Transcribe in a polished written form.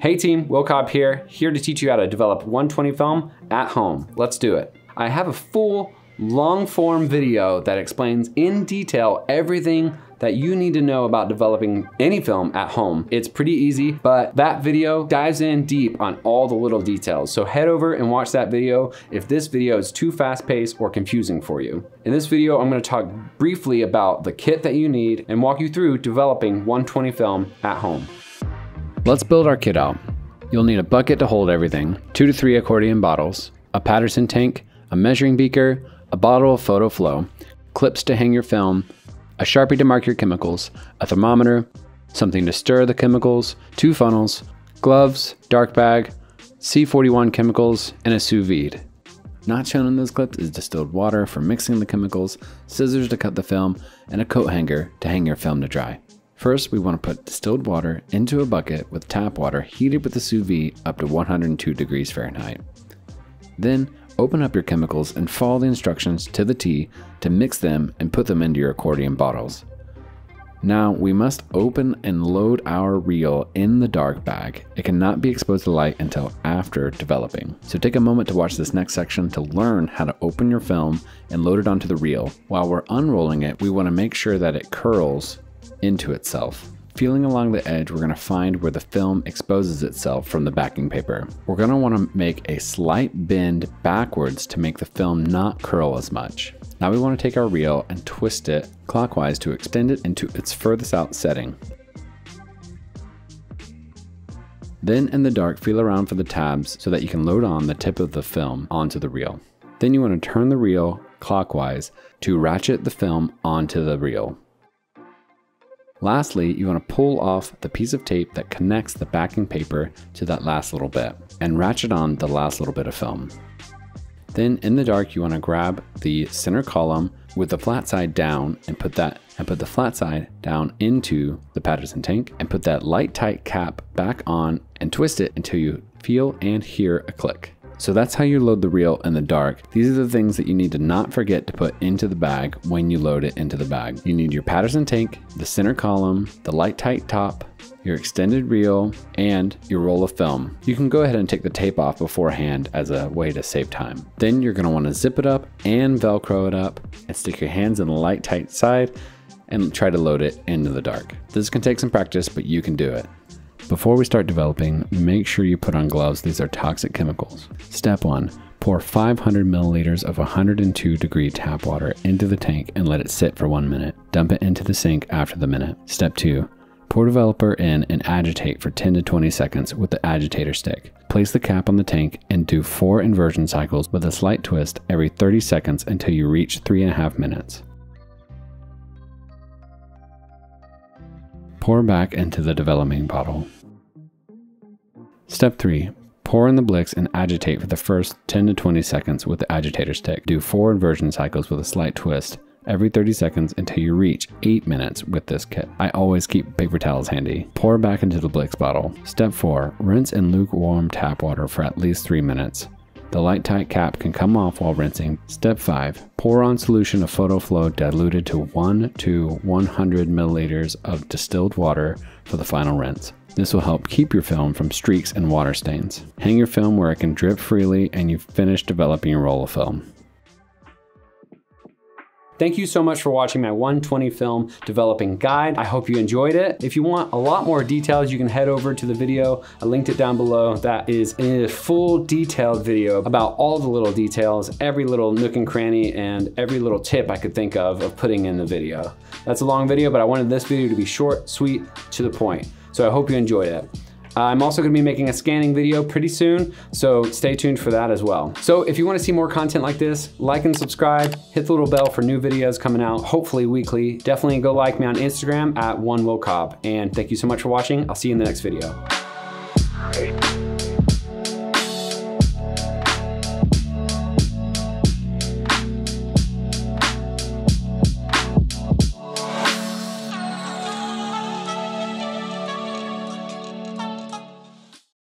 Hey team, Will Cobb here to teach you how to develop 120 film at home. Let's do it. I have a full long form video that explains in detail everything that you need to know about developing any film at home. It's pretty easy, but that video dives in deep on all the little details. So head over and watch that video if this video is too fast-paced or confusing for you. In this video, I'm gonna talk briefly about the kit that you need and walk you through developing 120 film at home. Let's build our kit out. You'll need a bucket to hold everything, 2 to 3 accordion bottles, a Paterson tank, a measuring beaker, a bottle of Photo-Flo, clips to hang your film, a Sharpie to mark your chemicals, a thermometer, something to stir the chemicals, 2 funnels, gloves, dark bag, C41 chemicals, and a sous vide. Not shown in those clips is distilled water for mixing the chemicals, scissors to cut the film, and a coat hanger to hang your film to dry. First, we want to put distilled water into a bucket with tap water heated with a sous vide up to 102 degrees Fahrenheit. Then, open up your chemicals and follow the instructions to the T to mix them and put them into your accordion bottles. Now, we must open and load our reel in the dark bag. It cannot be exposed to light until after developing. So take a moment to watch this next section to learn how to open your film and load it onto the reel. While we're unrolling it, we want to make sure that it curls into itself. Feeling along the edge, we're going to find where the film exposes itself from the backing paper. We're going to want to make a slight bend backwards to make the film not curl as much. Now we want to take our reel and twist it clockwise to extend it into its furthest out setting. Then in the dark, feel around for the tabs so that you can load on the tip of the film onto the reel. Then you want to turn the reel clockwise to ratchet the film onto the reel. Lastly, you want to pull off the piece of tape that connects the backing paper to that last little bit and ratchet on the last little bit of film. Then in the dark, you want to grab the center column with the flat side down and put the flat side down into the Paterson tank and put that light tight cap back on and twist it until you feel and hear a click. So that's how you load the reel in the dark. These are the things that you need to not forget to put into the bag when you load it into the bag. You need your Paterson tank, the center column, the light tight top, your extended reel, and your roll of film. You can go ahead and take the tape off beforehand as a way to save time. Then you're gonna wanna zip it up and Velcro it up and stick your hands in the light tight side and try to load it into the dark. This can take some practice, but you can do it. Before we start developing, make sure you put on gloves. These are toxic chemicals. Step 1, pour 500 milliliters of 102 degree tap water into the tank and let it sit for 1 minute. Dump it into the sink after the minute. Step 2, pour developer in and agitate for 10 to 20 seconds with the agitator stick. Place the cap on the tank and do 4 inversion cycles with a slight twist every 30 seconds until you reach 3.5 minutes. Pour back into the developing bottle. Step 3, pour in the Blix and agitate for the first 10 to 20 seconds with the agitator stick. Do 4 inversion cycles with a slight twist every 30 seconds until you reach 8 minutes with this kit. I always keep paper towels handy. Pour back into the Blix bottle. Step 4, rinse in lukewarm tap water for at least 3 minutes. The light tight cap can come off while rinsing. Step 5, pour on solution of Photo-Flo diluted to 1 to 100 milliliters of distilled water for the final rinse. This will help keep your film from streaks and water stains. Hang your film where it can drip freely and you've finished developing your roll of film. Thank you so much for watching my 120 film developing guide. I hope you enjoyed it. If you want a lot more details, you can head over to the video. I linked it down below. That is a full detailed video about all the little details, every little nook and cranny, and every little tip I could think of putting in the video. That's a long video, but I wanted this video to be short, sweet, to the point. So I hope you enjoyed it. I'm also gonna be making a scanning video pretty soon, so stay tuned for that as well. So if you wanna see more content like this, like and subscribe, hit the little bell for new videos coming out, hopefully weekly. Definitely go like me on Instagram at @1willcobb. And thank you so much for watching. I'll see you in the next video.